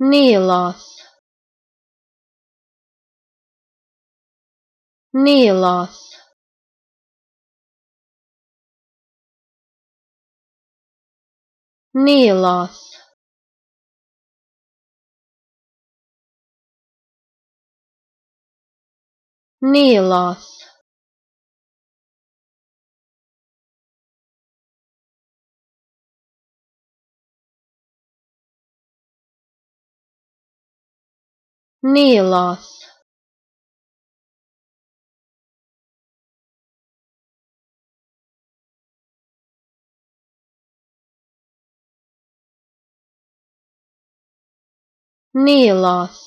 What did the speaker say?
Nehiloth, Nehiloth, Nehiloth, Nehiloth, Nehiloth, Nehiloth.